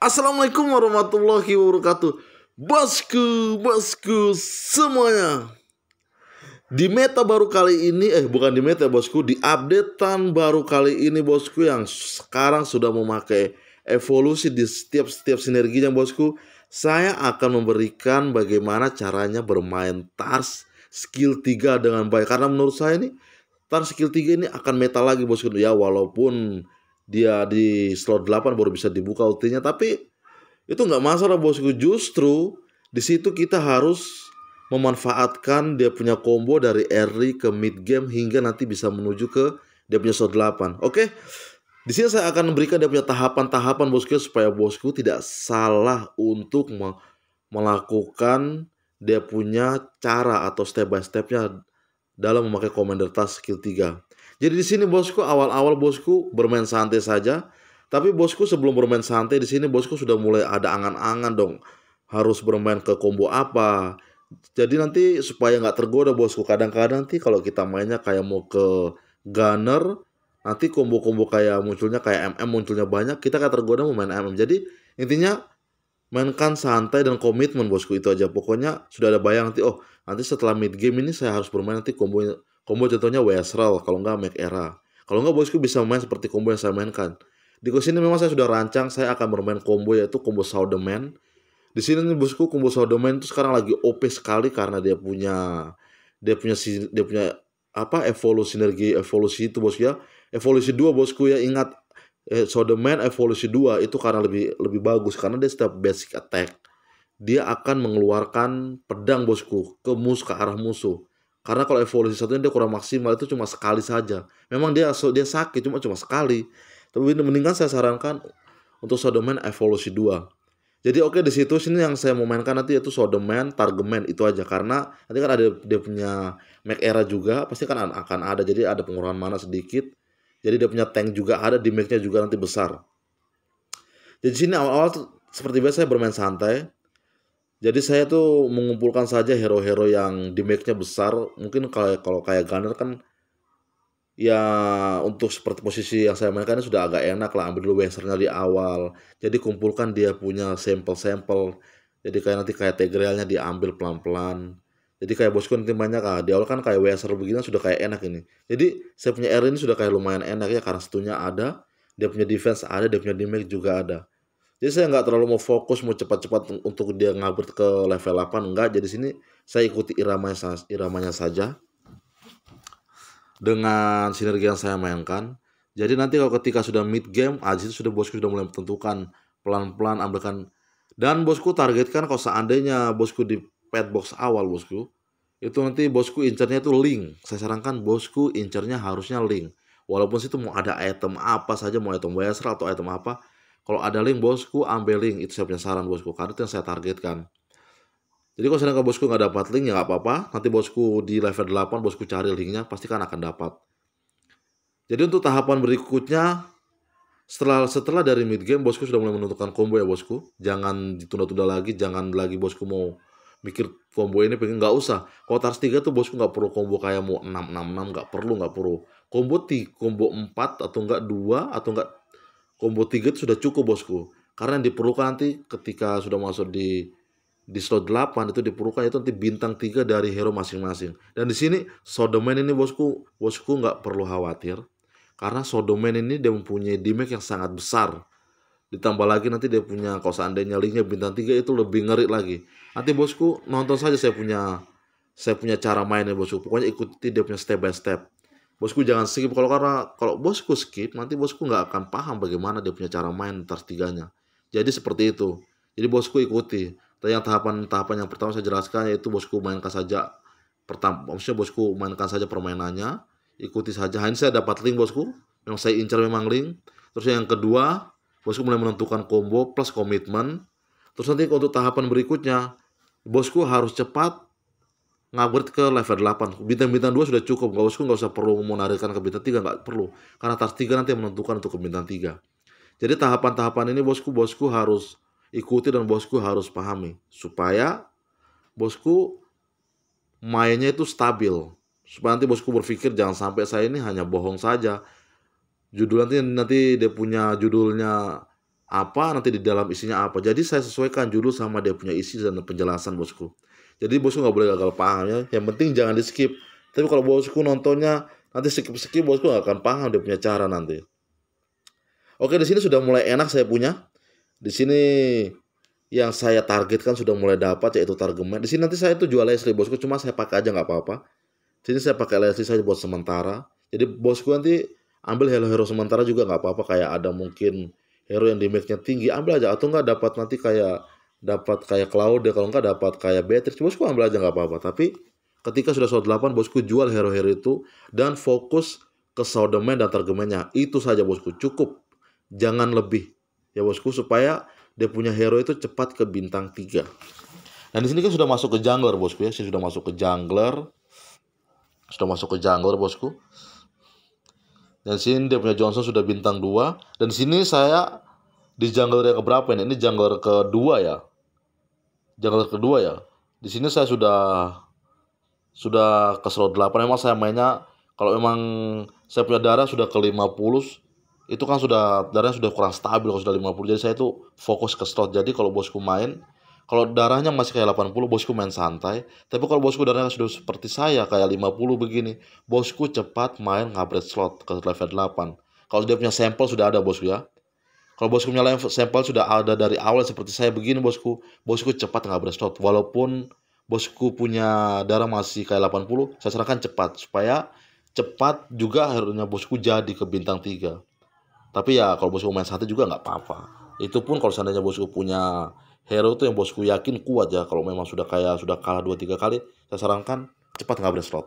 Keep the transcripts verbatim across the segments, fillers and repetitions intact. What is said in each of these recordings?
Assalamualaikum warahmatullahi wabarakatuh. Bosku, bosku semuanya. Di meta baru kali ini, eh bukan di meta bosku, di updatean baru kali ini bosku yang sekarang sudah memakai evolusi di setiap-setiap sinerginya bosku, saya akan memberikan bagaimana caranya bermain Tharz skill tiga dengan baik. Karena menurut saya nih Tharz skill tiga ini akan meta lagi bosku. Ya walaupun dia di slot delapan baru bisa dibuka ultinya, tapi itu nggak masalah bosku. Justru di situ kita harus memanfaatkan dia punya combo dari early ke mid game hingga nanti bisa menuju ke dia punya slot delapan. Oke, di sini saya akan memberikan dia punya tahapan-tahapan bosku supaya bosku tidak salah untuk melakukan dia punya cara atau step by stepnya dalam memakai commander Tharz skill tiga. Jadi di sini bosku, awal-awal bosku bermain santai saja. Tapi bosku sebelum bermain santai di sini bosku sudah mulai ada angan-angan dong. Harus bermain ke combo apa. Jadi nanti supaya nggak tergoda bosku. Kadang-kadang nanti kalau kita mainnya kayak mau ke gunner, nanti combo-combo kayak munculnya kayak M M munculnya banyak, kita kayak tergoda mau main M M. Jadi intinya mainkan santai dan komitmen bosku, itu aja. Pokoknya sudah ada bayang nanti, oh nanti setelah mid game ini saya harus bermain nanti combonya. Combo contohnya Wesrel, kalau nggak Make Era. Kalau nggak bosku bisa main seperti combo yang saya mainkan. Di sini memang saya sudah rancang, saya akan bermain combo yaitu combo Sodeman. Di sini bosku combo Sodeman itu sekarang lagi O P sekali karena dia punya dia punya dia punya apa evolusi energi evolusi itu bosku ya. Evolusi dua bosku ya, ingat eh, Sodeman evolusi dua itu karena lebih lebih bagus karena dia setiap basic attack dia akan mengeluarkan pedang bosku ke mus ke arah musuh. Karena kalau evolusi satunya dia kurang maksimal, itu cuma sekali saja. Memang dia dia sakit cuma cuma sekali. Tapi mendingan saya sarankan untuk Sodeman evolusi dua. Jadi oke okay, di situ sini yang saya mau mainkan nanti yaitu Sodeman, Targetman itu aja karena nanti kan ada dia punya Make Era juga pasti kan akan ada. Jadi ada pengurangan mana sedikit. Jadi dia punya tank juga ada, di make-nya juga nanti besar. Jadi sini awal-awal seperti biasa saya bermain santai. Jadi saya tuh mengumpulkan saja hero-hero yang damage-nya besar. Mungkin kalau kalau kayak gunner kan ya untuk seperti posisi yang saya mainkan sudah agak enak lah, ambil dulu Wesrel-nya di awal. Jadi kumpulkan dia punya sampel-sampel. Jadi kayak nanti kayak Tigreal-nya diambil pelan-pelan. Jadi kayak bosku nanti banyak ah, di awal kan kayak Wesrel begini sudah kayak enak ini. Jadi saya punya Erin ini sudah kayak lumayan enak ya karena satunya ada, dia punya defense ada, dia punya damage juga ada. Jadi saya nggak terlalu mau fokus, mau cepat-cepat untuk dia ngabur ke level delapan, enggak. Jadi sini saya ikuti iramanya, iramanya saja dengan sinergi yang saya mainkan. Jadi nanti kalau ketika sudah mid game, ah, sudah bosku sudah mulai menentukan pelan-pelan ambilkan. Dan bosku targetkan kalau seandainya bosku di pet box awal bosku, itu nanti bosku incernya itu Ling. Saya sarankan bosku incernya harusnya Ling. Walaupun situ mau ada item apa saja, mau item Wesrel atau item apa. Kalau ada link bosku, ambil link. Itu saya punya saran bosku, karena itu yang saya targetkan. Jadi kalau sedangkan bosku nggak dapat link, ya nggak apa-apa. Nanti bosku di level delapan, bosku cari linknya, pasti kan akan dapat. Jadi untuk tahapan berikutnya, setelah setelah dari mid game, bosku sudah mulai menentukan combo ya bosku. Jangan ditunda-tunda lagi, jangan lagi bosku mau mikir combo ini, pengen nggak usah. Kalau Tharz tiga tuh bosku nggak perlu combo kayak mau enam enam enam, nggak perlu, nggak perlu. Combo tiga, combo empat, atau nggak dua, atau nggak combo tiga itu sudah cukup bosku. Karena yang diperlukan nanti ketika sudah masuk di di slot delapan itu diperlukan itu nanti bintang tiga dari hero masing-masing. Dan di sini Sodeman ini bosku, bosku nggak perlu khawatir karena Sodeman ini dia mempunyai damage yang sangat besar. Ditambah lagi nanti dia punya kalau seandainya linknya bintang tiga itu lebih ngeri lagi. Nanti bosku nonton saja saya punya saya punya cara mainnya bosku. Pokoknya ikuti dia punya step by step. Bosku jangan skip, kalau karena kalau bosku skip nanti bosku nggak akan paham bagaimana dia punya cara main Tharz tiganya. Jadi seperti itu. Jadi bosku ikuti. Yang tahapan-tahapan yang pertama saya jelaskan yaitu bosku mainkan saja pertama, maksudnya bosku mainkan saja permainannya, ikuti saja. Hari ini saya dapat link bosku. Yang saya incar memang link. Terus yang kedua, bosku mulai menentukan combo plus komitmen. Terus nanti untuk tahapan berikutnya, bosku harus cepat ngabret ke level delapan. Bintang-bintang dua sudah cukup. Gak usah, gak usah perlu menarikkan ke bintang tiga, gak perlu. Karena Tharz tiga nanti yang menentukan untuk ke bintang tiga. Jadi tahapan-tahapan ini bosku, bosku harus ikuti dan bosku harus pahami. Supaya bosku mainnya itu stabil. Supaya nanti bosku berpikir jangan sampai saya ini hanya bohong saja. Judul nanti, nanti dia punya judulnya apa nanti di dalam isinya apa. Jadi saya sesuaikan judul sama dia punya isi dan penjelasan, bosku. Jadi bosku nggak boleh gagal paham ya. Yang penting jangan di skip. Tapi kalau bosku nontonnya nanti skip-skip, bosku nggak akan paham dia punya cara nanti. Oke, di sini sudah mulai enak saya punya. Di sini yang saya targetkan sudah mulai dapat, yaitu Targetman. Di sini nanti saya itu jual Leslie, bosku. Cuma saya pakai aja nggak apa-apa. Di sini saya pakai Leslie saya buat sementara. Jadi bosku nanti ambil hero-hero sementara juga nggak apa-apa. Kayak ada mungkin hero yang damage-nya tinggi, ambil aja. Atau nggak dapat nanti kayak dapat kayak Cloud deh, kalau nggak dapat kayak Beatrix, bosku ambil aja nggak apa-apa. Tapi ketika sudah seratus delapan, bosku jual hero-hero itu dan fokus ke Sodeman dan Targetman-nya. Itu saja bosku, cukup. Jangan lebih. Ya bosku, supaya dia punya hero itu cepat ke bintang tiga. Nah, di sini kan sudah masuk ke jungler, bosku ya. Sini sudah masuk ke jungler. Sudah masuk ke jungler, bosku. Dan sini dia punya Johnson sudah bintang dua. Dan sini saya di jungler yang keberapa ini? Ini jungler kedua ya. Jungler kedua ya. Di sini saya sudah sudah ke slot delapan. Memang saya mainnya kalau memang saya punya darah sudah ke lima puluh, itu kan sudah darahnya sudah kurang stabil kalau sudah lima puluh. Jadi saya itu fokus ke slot. Jadi kalau bosku main, kalau darahnya masih kayak delapan puluh, bosku main santai. Tapi kalau bosku darahnya sudah seperti saya, kayak lima puluh begini, bosku cepat main ngupgrade slot ke level delapan. Kalau dia punya sampel sudah ada, bosku ya. Kalau bosku punya sampel sudah ada dari awal seperti saya begini, bosku. Bosku cepat ngupgrade slot. Walaupun bosku punya darah masih kayak delapan puluh, saya sarankan cepat. Supaya cepat juga akhirnya bosku jadi ke bintang tiga. Tapi ya kalau bosku main santai juga nggak apa-apa. Itu pun kalau seandainya bosku punya hero itu yang bosku yakin kuat ya. Kalau memang sudah kayak sudah kalah dua tiga kali, saya sarankan cepat ngambil slot.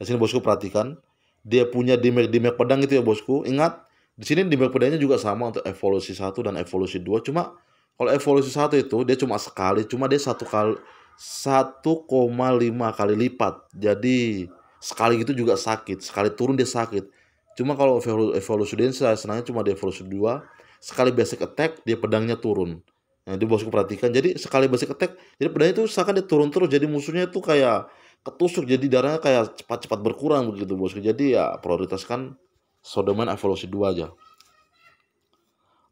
Di sini bosku perhatikan, dia punya damage-damage pedang itu ya bosku. Ingat, di sini damage pedangnya juga sama untuk evolusi satu dan evolusi dua. Cuma kalau evolusi satu itu dia cuma sekali, cuma dia satu kali satu koma lima kali lipat. Jadi sekali gitu juga sakit, sekali turun dia sakit. Cuma kalau evolusi dia saya senangnya cuma di evolusi dua, sekali basic attack dia pedangnya turun. Nah, itu bosku perhatikan. Jadi sekali basic attack, jadi pedangnya itu seakan dia turun terus. Jadi musuhnya itu kayak ketusuk. Jadi darahnya kayak cepat-cepat berkurang begitu bosku. Jadi ya prioritaskan Sodeman evolusi dua aja.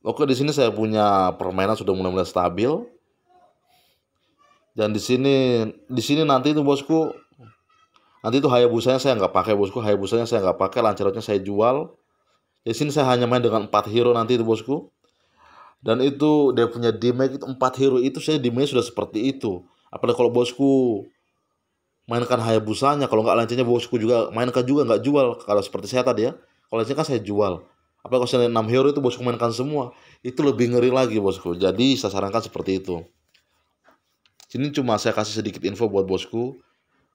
Oke, di sini saya punya permainan sudah mulai-mulai stabil. Dan di sini di sini nanti itu bosku, nanti itu Hayabusanya saya nggak pakai bosku. Hayabusanya saya nggak pakai. Lancelotnya saya jual. Di sini saya hanya main dengan empat hero nanti itu bosku. Dan itu dia punya damage itu empat hero itu saya damage sudah seperti itu. Apalagi kalau bosku mainkan Hayabusanya, kalau nggak Lancelotnya bosku juga mainkan juga nggak jual. Kalau seperti saya tadi ya, kalau Lancelotnya kan saya jual. Apalagi kalau saya enam hero itu bosku mainkan semua, itu lebih ngeri lagi bosku. Jadi saya sarankan seperti itu. Sini cuma saya kasih sedikit info buat bosku.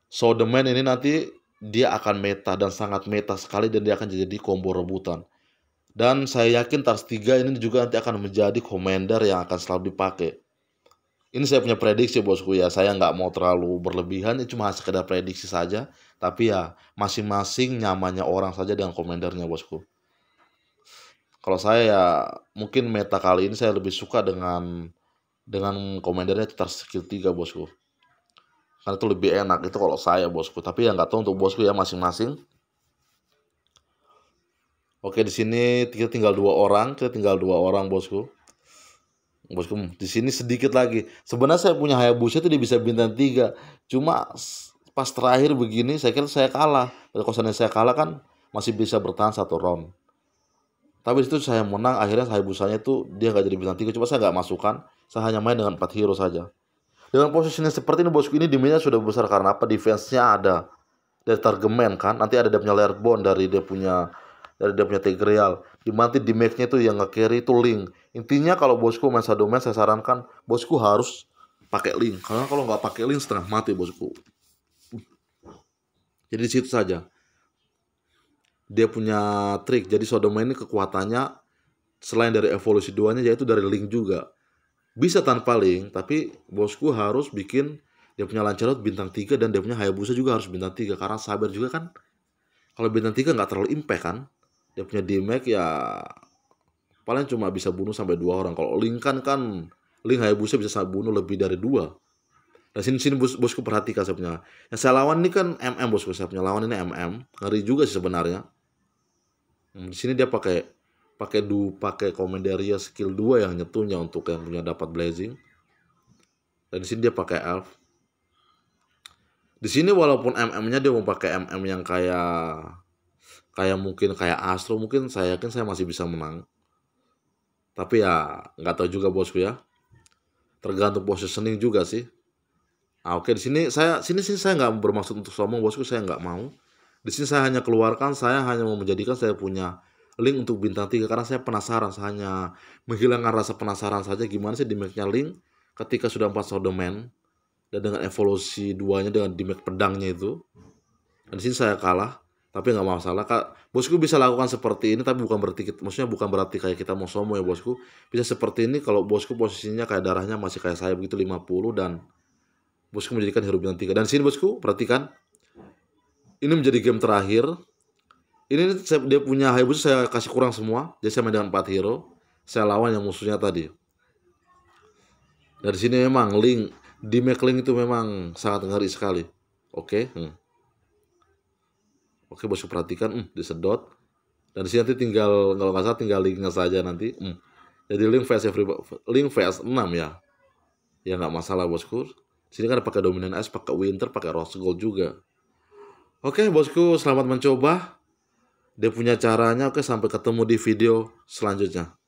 Sodeman ini nanti dia akan meta dan sangat meta sekali dan dia akan jadi combo rebutan. Dan saya yakin Tharz tiga ini juga nanti akan menjadi commander yang akan selalu dipakai. Ini saya punya prediksi bosku ya. Saya nggak mau terlalu berlebihan, ini cuma sekedar prediksi saja. Tapi ya masing-masing nyamannya orang saja dengan commandernya bosku. Kalau saya ya mungkin meta kali ini saya lebih suka dengan dengan commandernya Tharz skill tiga bosku. Karena itu lebih enak itu kalau saya bosku. Tapi ya nggak tahu untuk bosku ya masing-masing. Oke, di sini kita tinggal dua orang, kita tinggal dua orang bosku. Bosku, di sini sedikit lagi. Sebenarnya saya punya Hayabusa itu dia bisa bintang tiga. Cuma pas terakhir begini, saya kira saya kalah. Kalau saya kalah kan masih bisa bertahan satu round. Tapi di situ saya menang. Akhirnya Hayabusanya itu dia nggak jadi bintang tiga. Cuma saya nggak masukkan. Saya hanya main dengan empat hero saja. Dengan posisinya seperti ini bosku, ini damage-nya sudah besar karena apa? Defense-nya ada dari Targetman kan. Nanti ada dia punya layer bond dari dia punya. Dari dia punya Tigreal. Dimana damage-nya itu yang nge-carry itu Ling. Intinya kalau bosku main Sodeman, saya sarankan bosku harus pakai Ling. Karena kalau nggak pakai Ling setengah mati bosku. Jadi di situ saja. Dia punya trik. Jadi Sodeman ini kekuatannya selain dari evolusi duanya yaitu dari Ling juga. Bisa tanpa Ling, tapi bosku harus bikin dia punya Lancelot bintang tiga dan dia punya Hayabusa juga harus bintang tiga. Karena sabar juga kan. Kalau bintang tiga nggak terlalu impact kan. Dia punya damage ya paling cuma bisa bunuh sampai dua orang. Kalau Ling kan kan Ling Hayabusa bisa bunuh lebih dari dua. Nah sini sini bos, bosku perhatikan saya punya. Yang saya lawan ini kan M M bosku, saya punya lawan ini M M. Ngeri juga sih sebenarnya. Hmm, di sini dia pakai pakai du pakai Commanderia skill dua yang nyetunya untuk yang punya dapat blazing. Dan di sini dia pakai elf. Di sini walaupun mm-nya dia mau pakai mm yang kayak kayak mungkin kayak Astro, mungkin saya yakin saya masih bisa menang. Tapi ya nggak tahu juga bosku ya. Tergantung positioning juga sih. Nah, oke di sini saya sini sini saya nggak bermaksud untuk sombong bosku, saya nggak mau. Di sini saya hanya keluarkan, saya hanya mau menjadikan saya punya Ling untuk bintang tiga karena saya penasaran, saya hanya menghilangkan rasa penasaran saja gimana sih damage-nya Ling ketika sudah empat Sodeman dan dengan evolusi duanya dengan damage pedangnya itu. Dan di sini saya kalah, tapi nggak masalah. Bosku bisa lakukan seperti ini, tapi bukan berarti maksudnya bukan berarti kayak kita mau sombong ya bosku. Bisa seperti ini kalau bosku posisinya kayak darahnya masih kayak saya begitu lima puluh dan bosku menjadikan hero bintang tiga. Dan sini bosku, perhatikan. Ini menjadi game terakhir. Ini saya, dia punya Hayabusa saya kasih kurang semua. Jadi saya main dengan empat hero. Saya lawan yang musuhnya tadi. Dari sini memang Ling, di make Ling itu memang sangat ngeri sekali. Oke. Hmm. Oke bosku perhatikan. Hmm, disedot. Dan disini nanti tinggal, kalau nggak salah tinggal Linknya saja nanti. Hmm. Jadi Ling V S, Ling V S enam ya. Ya nggak masalah bosku. Sini kan pakai dominan es, pakai winter, pakai rose gold juga. Oke bosku, selamat mencoba. Dia punya caranya. Oke, sampai ketemu di video selanjutnya.